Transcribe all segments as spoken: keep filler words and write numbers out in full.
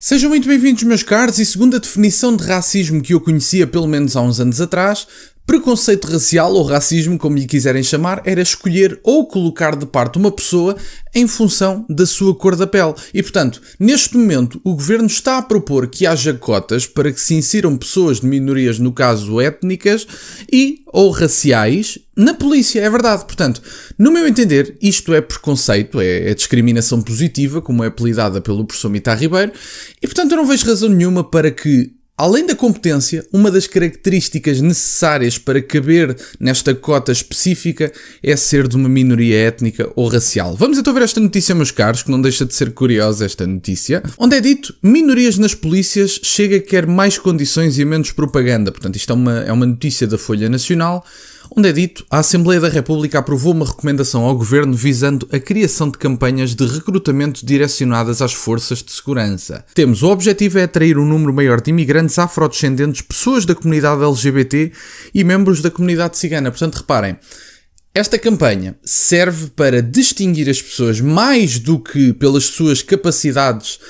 Sejam muito bem-vindos, meus caros, e segundo a definição de racismo que eu conhecia pelo menos há uns anos atrás, preconceito racial, ou racismo, como lhe quiserem chamar, era escolher ou colocar de parte uma pessoa em função da sua cor da pele. E, portanto, neste momento, o Governo está a propor que haja cotas para que se insiram pessoas de minorias, no caso étnicas, e ou raciais, na polícia, é verdade. Portanto, no meu entender, isto é preconceito, é, é discriminação positiva, como é apelidada pelo professor Mitar Ribeiro, e portanto eu não vejo razão nenhuma para que, além da competência, uma das características necessárias para caber nesta cota específica é ser de uma minoria étnica ou racial. Vamos então ver esta notícia, meus caros, que não deixa de ser curiosa esta notícia, onde é dito: minorias nas polícias, Chega quer mais condições e menos propaganda. Portanto, isto é uma, é uma notícia da Folha Nacional, onde é dito: a Assembleia da República aprovou uma recomendação ao Governo visando a criação de campanhas de recrutamento direcionadas às forças de segurança. Temos: o objetivo é atrair um número maior de imigrantes afrodescendentes, pessoas da comunidade L G B T e membros da comunidade cigana. Portanto, reparem, esta campanha serve para distinguir as pessoas mais do que pelas suas capacidades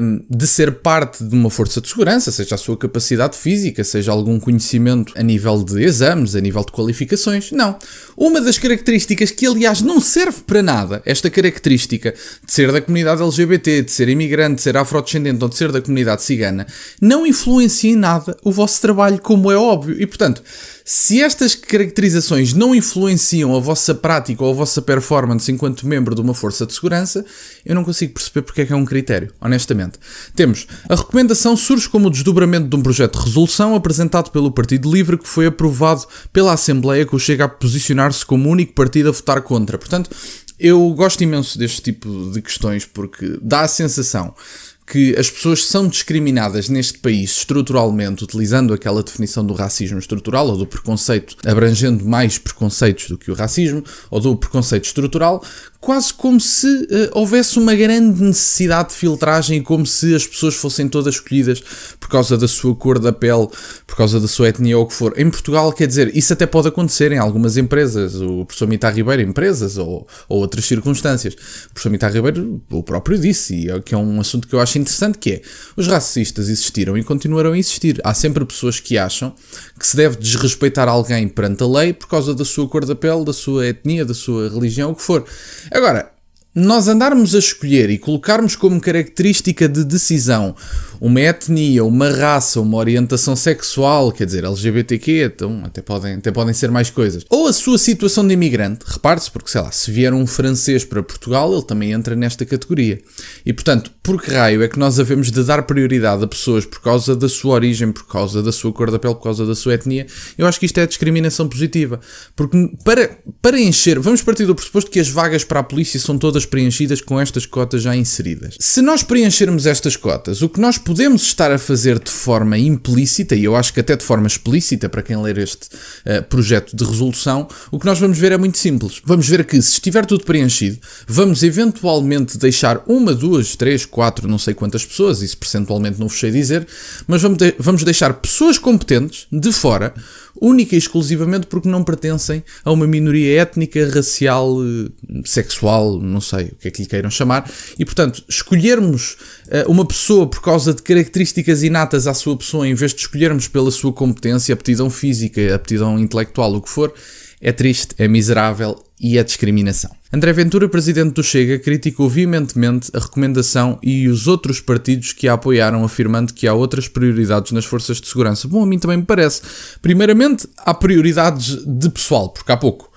hum, de ser parte de uma força de segurança, seja a sua capacidade física, seja algum conhecimento a nível de exames, a nível de qualificações. Não. Uma das características que, aliás, não serve para nada, esta característica de ser da comunidade L G B T, de ser imigrante, de ser afrodescendente ou de ser da comunidade cigana, não influencia em nada o vosso trabalho, como é óbvio. E, portanto, se estas caracterizações não influenciam a vossa prática ou a vossa performance enquanto membro de uma força de segurança, eu não consigo perceber porque é que é um critério, honestamente. Temos: a recomendação surge como o desdobramento de um projeto de resolução apresentado pelo Partido Livre, que foi aprovado pela Assembleia, que o Chega a posicionar-se como o único partido a votar contra. Portanto, eu gosto imenso deste tipo de questões, porque dá a sensação que as pessoas são discriminadas neste país estruturalmente, utilizando aquela definição do racismo estrutural, ou do preconceito, abrangendo mais preconceitos do que o racismo, ou do preconceito estrutural, quase como se uh, houvesse uma grande necessidade de filtragem, e como se as pessoas fossem todas escolhidas por causa da sua cor da pele, por causa da sua etnia ou o que for. Em Portugal, quer dizer, isso até pode acontecer em algumas empresas, o professor Mitar Ribeiro, empresas, ou, ou outras circunstâncias. O professor Mitar Ribeiro, o próprio disse, e é, que é um assunto que eu acho interessante, que é: os racistas existiram e continuarão a existir. Há sempre pessoas que acham que se deve desrespeitar alguém perante a lei por causa da sua cor da pele, da sua etnia, da sua religião, o que for. Agora, nós andarmos a escolher e colocarmos como característica de decisão uma etnia, uma raça, uma orientação sexual, quer dizer, L G B T Q, então até podem, até podem ser mais coisas, ou a sua situação de imigrante, repare-se, porque sei lá, se vier um francês para Portugal, ele também entra nesta categoria. E portanto, por que raio é que nós havemos de dar prioridade a pessoas por causa da sua origem, por causa da sua cor da pele, por causa da sua etnia? Eu acho que isto é discriminação positiva, porque para, para encher, vamos partir do pressuposto que as vagas para a polícia são todas preenchidas com estas cotas já inseridas. Se nós preenchermos estas cotas, o que nós podemos estar a fazer de forma implícita, e eu acho que até de forma explícita, para quem ler este uh, projeto de resolução, o que nós vamos ver é muito simples. Vamos ver que, se estiver tudo preenchido, vamos eventualmente deixar uma, duas, três, quatro, não sei quantas pessoas, isso percentualmente não vos sei dizer, mas vamos, de vamos deixar pessoas competentes de fora, única e exclusivamente porque não pertencem a uma minoria étnica, racial, sexual, não sei o que é que lhe queiram chamar. E, portanto, escolhermos uh, uma pessoa por causa de características inatas à sua pessoa, em vez de escolhermos pela sua competência, aptidão física, aptidão intelectual, o que for, é triste, é miserável e é discriminação. André Ventura, presidente do Chega, criticou veementemente a recomendação e os outros partidos que a apoiaram, afirmando que há outras prioridades nas forças de segurança. Bom, a mim também me parece. Primeiramente, há prioridades de pessoal, porque há pouco.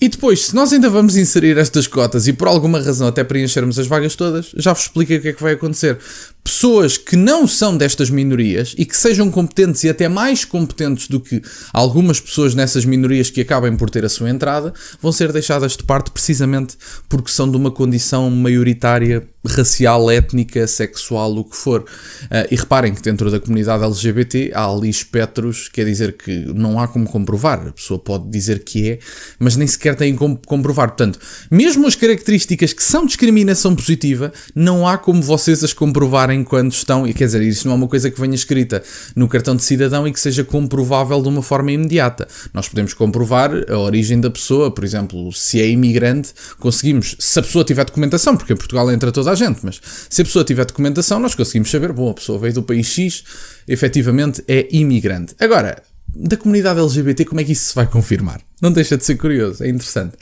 E depois, se nós ainda vamos inserir estas cotas e por alguma razão até preenchermos as vagas todas, já vos explico o que é que vai acontecer. Pessoas que não são destas minorias e que sejam competentes e até mais competentes do que algumas pessoas nessas minorias que acabem por ter a sua entrada, vão ser deixadas de parte precisamente porque são de uma condição maioritária racial, étnica, sexual, o que for. Uh, e reparem que dentro da comunidade L G B T há ali espectros, quer dizer que não há como comprovar. A pessoa pode dizer que é, mas nem sequer tem como comprovar. Portanto, mesmo as características que são discriminação positiva, não há como vocês as comprovarem também quando estão, e quer dizer, isso não é uma coisa que venha escrita no cartão de cidadão e que seja comprovável de uma forma imediata. Nós podemos comprovar a origem da pessoa, por exemplo, se é imigrante, conseguimos, se a pessoa tiver documentação, porque em Portugal entra toda a gente, mas se a pessoa tiver documentação nós conseguimos saber, bom, a pessoa veio do país X, efetivamente é imigrante. Agora, da comunidade L G B T, como é que isso se vai confirmar? Não deixa de ser curioso, é interessante.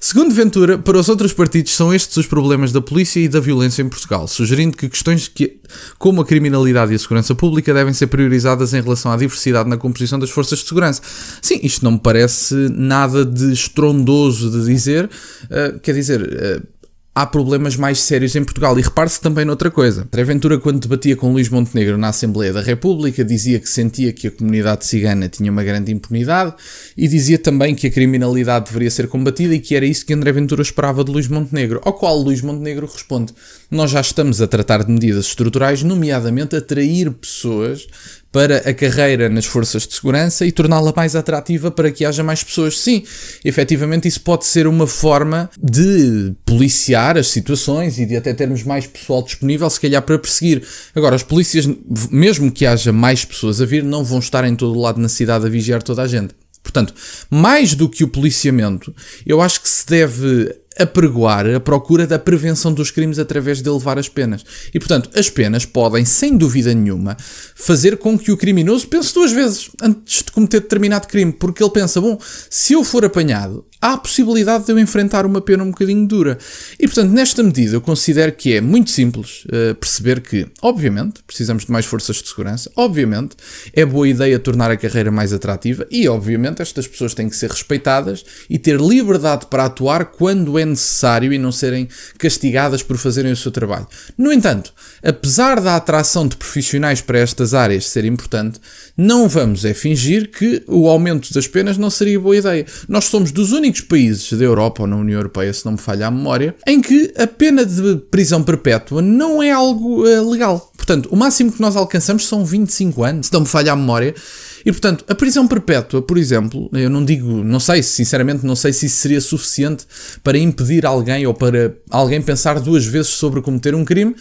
Segundo Ventura, para os outros partidos são estes os problemas da polícia e da violência em Portugal, sugerindo que questões que, como a criminalidade e a segurança pública devem ser priorizadas em relação à diversidade na composição das forças de segurança. Sim, isto não me parece nada de estrondoso de dizer, uh, quer dizer... Uh, há problemas mais sérios em Portugal. E repare-se também noutra coisa. André Ventura, quando debatia com Luís Montenegro na Assembleia da República, dizia que sentia que a comunidade cigana tinha uma grande impunidade e dizia também que a criminalidade deveria ser combatida e que era isso que André Ventura esperava de Luís Montenegro. Ao qual Luís Montenegro responde: nós já estamos a tratar de medidas estruturais, nomeadamente atrair pessoas para a carreira nas forças de segurança e torná-la mais atrativa para que haja mais pessoas. Sim, efetivamente isso pode ser uma forma de policiar as situações e de até termos mais pessoal disponível, se calhar, para perseguir. Agora, as polícias, mesmo que haja mais pessoas a vir, não vão estar em todo o lado na cidade a vigiar toda a gente. Portanto, mais do que o policiamento, eu acho que se deve apregoar a procura da prevenção dos crimes através de elevar as penas. E, portanto, as penas podem, sem dúvida nenhuma, fazer com que o criminoso pense duas vezes antes de cometer determinado crime, porque ele pensa, bom, se eu for apanhado, há a possibilidade de eu enfrentar uma pena um bocadinho dura. E, portanto, nesta medida, eu considero que é muito simples uh, perceber que, obviamente, precisamos de mais forças de segurança, obviamente, é boa ideia tornar a carreira mais atrativa e, obviamente, estas pessoas têm que ser respeitadas e ter liberdade para atuar quando é necessário e não serem castigadas por fazerem o seu trabalho. No entanto, apesar da atração de profissionais para estas áreas ser importante, não vamos é fingir que o aumento das penas não seria boa ideia. Nós somos dos únicos países da Europa ou na União Europeia, se não me falha a memória, em que a pena de prisão perpétua não é algo uh, legal. Portanto, o máximo que nós alcançamos são vinte e cinco anos, se não me falha a memória. E, portanto, a prisão perpétua, por exemplo, eu não digo, não sei, sinceramente, não sei se isso seria suficiente para impedir alguém ou para alguém pensar duas vezes sobre cometer um crime.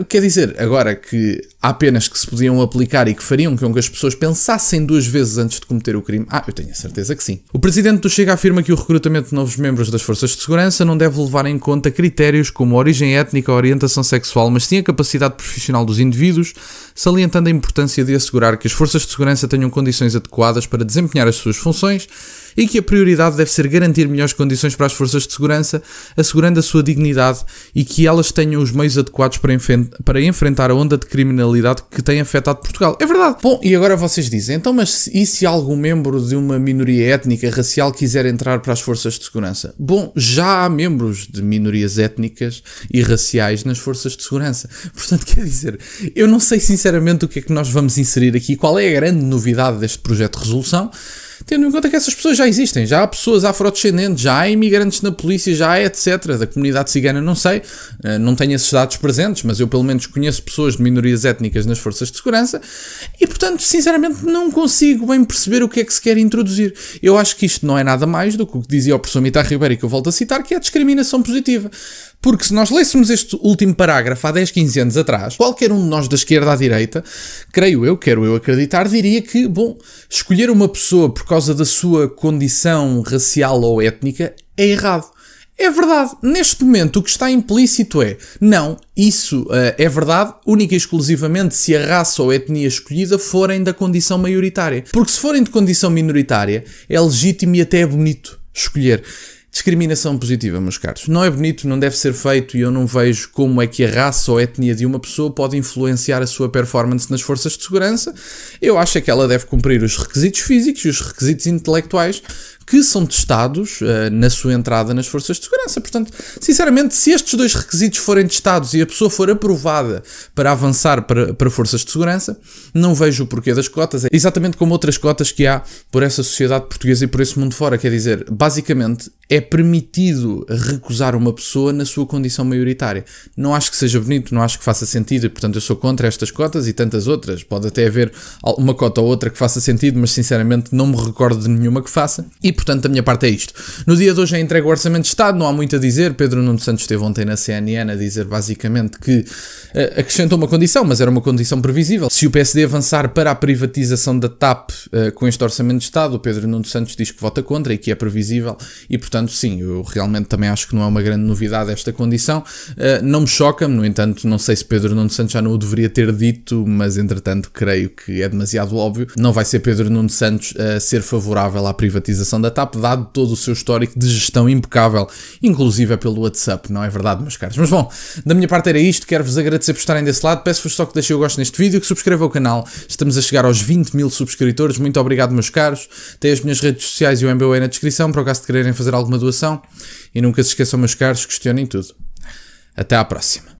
Uh, quer dizer, agora que há penas que se podiam aplicar e que fariam com que as pessoas pensassem duas vezes antes de cometer o crime. Ah, eu tenho a certeza que sim. O presidente do Chega afirma que o recrutamento de novos membros das forças de segurança não deve levar em conta critérios como origem étnica ou orientação sexual, mas sim a capacidade profissional dos indivíduos, salientando a importância de assegurar que as forças de segurança tenham condições adequadas para desempenhar as suas funções e que a prioridade deve ser garantir melhores condições para as forças de segurança, assegurando a sua dignidade e que elas tenham os meios adequados para, enfren- para enfrentar a onda de criminalidade que tem afetado Portugal. É verdade. Bom, e agora vocês dizem, então, mas e se algum membro de uma minoria étnica, racial, quiser entrar para as forças de segurança? Bom, já há membros de minorias étnicas e raciais nas forças de segurança. Portanto, quer dizer, eu não sei sinceramente o que é que nós vamos inserir aqui, qual é a grande novidade deste projeto de resolução, tendo em conta que essas pessoas já existem, já há pessoas afrodescendentes, já há imigrantes na polícia, já há etcétera. Da comunidade cigana não sei, não tenho esses dados presentes, mas eu pelo menos conheço pessoas de minorias étnicas nas forças de segurança e, portanto, sinceramente não consigo bem perceber o que é que se quer introduzir. Eu acho que isto não é nada mais do que o que dizia o professor Mitar Ribeiro e que eu volto a citar, que é a discriminação positiva. Porque se nós lêssemos este último parágrafo há dez, quinze anos atrás, qualquer um de nós da esquerda à direita, creio eu, quero eu acreditar, diria que, bom, escolher uma pessoa por causa da sua condição racial ou étnica é errado. É verdade. Neste momento o que está implícito é, não, isso uh, é verdade única e exclusivamente se a raça ou a etnia escolhida forem da condição maioritária. Porque se forem de condição minoritária, é legítimo e até é bonito escolher. Discriminação positiva, meus caros. Não é bonito, não deve ser feito e eu não vejo como é que a raça ou a etnia de uma pessoa pode influenciar a sua performance nas forças de segurança. Eu acho que ela deve cumprir os requisitos físicos e os requisitos intelectuais que são testados uh, na sua entrada nas forças de segurança. Portanto, sinceramente, se estes dois requisitos forem testados e a pessoa for aprovada para avançar para, para forças de segurança, não vejo o porquê das cotas. É exatamente como outras cotas que há por essa sociedade portuguesa e por esse mundo fora. Quer dizer, basicamente, é permitido recusar uma pessoa na sua condição maioritária. Não acho que seja bonito, não acho que faça sentido e, portanto, eu sou contra estas cotas e tantas outras. Pode até haver uma cota ou outra que faça sentido, mas, sinceramente, não me recordo de nenhuma que faça. E portanto da minha parte é isto. No dia de hoje é entregue o Orçamento de Estado, não há muito a dizer. Pedro Nuno Santos esteve ontem na C N N a dizer basicamente que uh, acrescentou uma condição, mas era uma condição previsível. Se o P S D avançar para a privatização da TAP uh, com este Orçamento de Estado, o Pedro Nuno Santos diz que vota contra e que é previsível e, portanto, sim, eu realmente também acho que não é uma grande novidade esta condição. Uh, não me choca, no entanto, não sei se Pedro Nuno Santos já não o deveria ter dito, mas, entretanto, creio que é demasiado óbvio. Não vai ser Pedro Nuno Santos a ser favorável à privatização da TAP, dado todo o seu histórico de gestão impecável, inclusive é pelo WhatsApp, não é verdade, meus caros? Mas bom, da minha parte era isto, quero-vos agradecer por estarem desse lado, peço-vos só que deixem o gosto neste vídeo, que subscrevam o canal, estamos a chegar aos vinte mil subscritores, muito obrigado, meus caros, têm as minhas redes sociais e o M B O na descrição, para o caso de quererem fazer alguma doação, e nunca se esqueçam, meus caros, questionem tudo. Até à próxima.